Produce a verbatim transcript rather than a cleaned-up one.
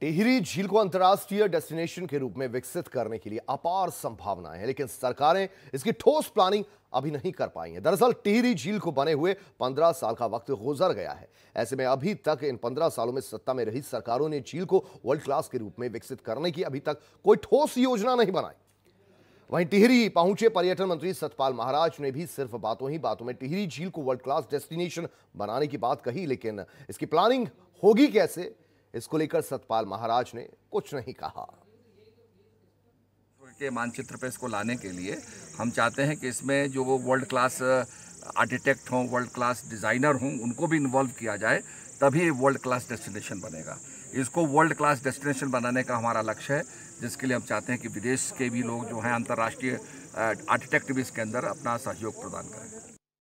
टिहरी झील को अंतर्राष्ट्रीय डेस्टिनेशन के रूप में विकसित करने के लिए अपार संभावनाएं हैं, लेकिन सरकारें इसकी ठोस प्लानिंग अभी नहीं कर पाई हैं। दरअसल टिहरी झील को बने हुए पंद्रह साल का वक्त गुजर गया है। ऐसे में अभी तक इन पंद्रह सालों में सत्ता में रही सरकारों ने झील को वर्ल्ड क्लास के रूप में विकसित करने की अभी तक कोई ठोस योजना नहीं बनाई। वहीं टिहरी पहुंचे पर्यटन मंत्री सतपाल महाराज ने भी सिर्फ बातों ही बातों में टिहरी झील को वर्ल्ड क्लास डेस्टिनेशन बनाने की बात कही, लेकिन इसकी प्लानिंग होगी कैसे, इसको लेकर सतपाल महाराज ने कुछ नहीं कहा। के मानचित्र पे इसको लाने के लिए हम चाहते हैं कि इसमें जो वो वर्ल्ड क्लास आर्किटेक्ट हों, वर्ल्ड क्लास डिज़ाइनर हों, उनको भी इन्वॉल्व किया जाए, तभी वर्ल्ड क्लास डेस्टिनेशन बनेगा। इसको वर्ल्ड क्लास डेस्टिनेशन बनाने का हमारा लक्ष्य है, जिसके लिए हम चाहते हैं कि विदेश के भी लोग जो हैं, अंतर्राष्ट्रीय आर्किटेक्ट भी इसके अंदर अपना सहयोग प्रदान करें।